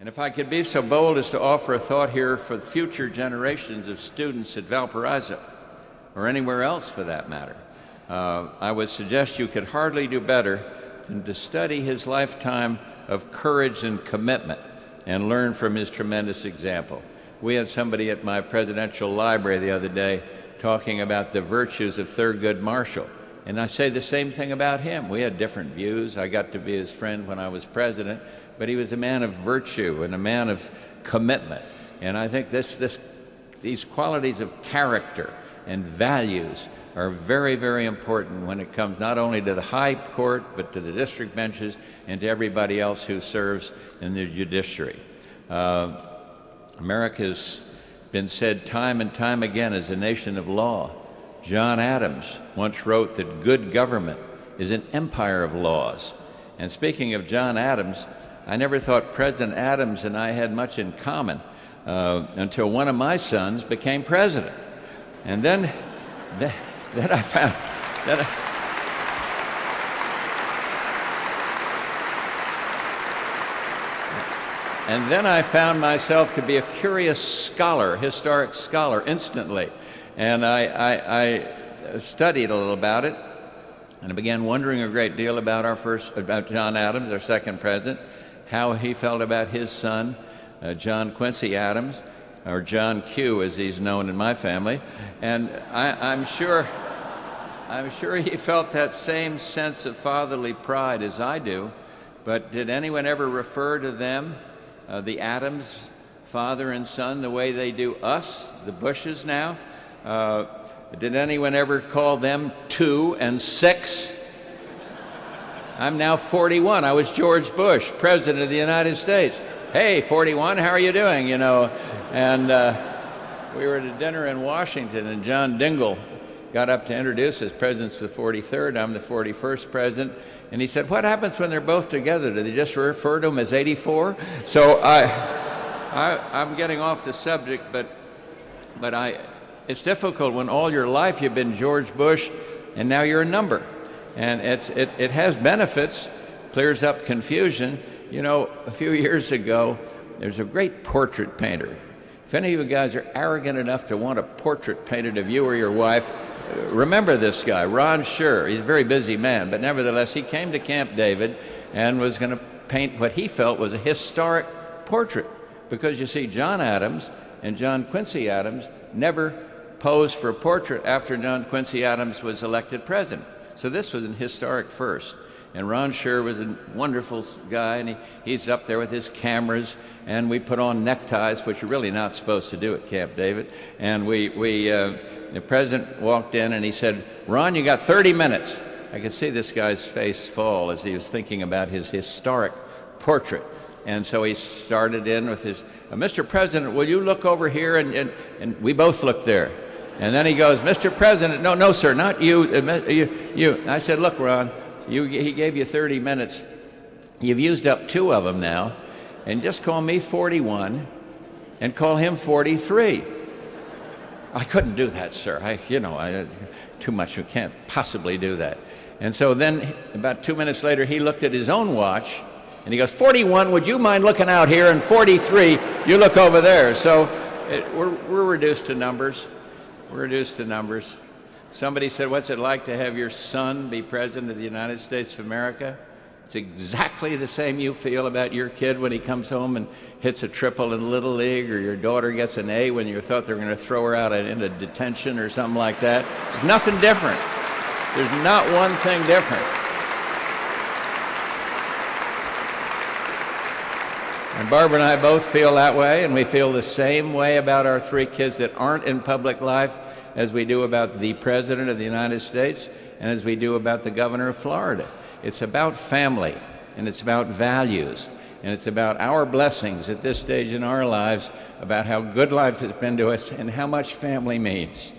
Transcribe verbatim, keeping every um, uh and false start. And if I could be so bold as to offer a thought here for future generations of students at Valparaiso, or anywhere else for that matter, uh, I would suggest you could hardly do better than to study his lifetime of courage and commitment and learn from his tremendous example. We had somebody at my presidential library the other day talking about the virtues of Thurgood Marshall. And I say the same thing about him. We had different views. I got to be his friend when I was president, but he was a man of virtue and a man of commitment. And I think this, this, these qualities of character and values are very, very important when it comes not only to the high court, but to the district benches and to everybody else who serves in the judiciary. Uh, America has been said time and time again as a nation of law. John Adams once wrote that good government is an empire of laws. And speaking of John Adams, I never thought President Adams and I had much in common uh, until one of my sons became president. And then, th then I found that I And then I found myself to be a curious scholar, historic scholar, instantly. And I, I, I studied a little about it, and I began wondering a great deal about our first, about John Adams, our second president, how he felt about his son, uh, John Quincy Adams, or John Q, as he's known in my family. And I, I'm sure, I'm sure he felt that same sense of fatherly pride as I do. But did anyone ever refer to them? Uh, the Adams, father and son, the way they do us, the Bushes now. Uh, did anyone ever call them two and six? I'm now forty-one. I was George Bush, President of the United States. Hey, forty-one, how are you doing, you know? And uh, we were at a dinner in Washington, and John Dingell got up to introduce us. President's the forty-third, I'm the forty-first president. And he said, what happens when they're both together? Do they just refer to them as eighty-four? So I, I, I'm getting off the subject, but, but I, it's difficult when all your life you've been George Bush and now you're a number. And it's, it, it has benefits, clears up confusion. You know, a few years ago, there's a great portrait painter. If any of you guys are arrogant enough to want a portrait painted of you or your wife, remember this guy, Ron Sherr. He's a very busy man, but nevertheless, he came to Camp David and was going to paint what he felt was a historic portrait. Because you see, John Adams and John Quincy Adams never posed for a portrait after John Quincy Adams was elected president. So this was an historic first. And Ron Scher was a wonderful guy, and he, he's up there with his cameras, and we put on neckties, which you're really not supposed to do at Camp David. And we, we uh, the president walked in, and he said, Ron, you got thirty minutes. I could see this guy's face fall as he was thinking about his historic portrait. And so he started in with his, Mister President, will you look over here? And, and, and we both looked there. And then he goes, Mister President, no, no, sir, not you, uh, you, you. And I said, look, Ron, You, he gave you thirty minutes. You've used up two of them now, and just call me forty-one and call him forty-three. I couldn't do that, sir. I, you know, I, too much. You can't possibly do that. And so then about two minutes later, he looked at his own watch, and he goes, forty-one, would you mind looking out here? And forty-three, you look over there. So it, we're, we're reduced to numbers. We're reduced to numbers. Somebody said, what's it like to have your son be president of the United States of America? It's exactly the same you feel about your kid when he comes home and hits a triple in Little League, or your daughter gets an A when you thought they were going to throw her out into detention or something like that. There's nothing different. There's not one thing different. And Barbara and I both feel that way, and we feel the same way about our three kids that aren't in public life as we do about the President of the United States and as we do about the Governor of Florida. It's about family, and it's about values, and it's about our blessings at this stage in our lives, about how good life has been to us and how much family means.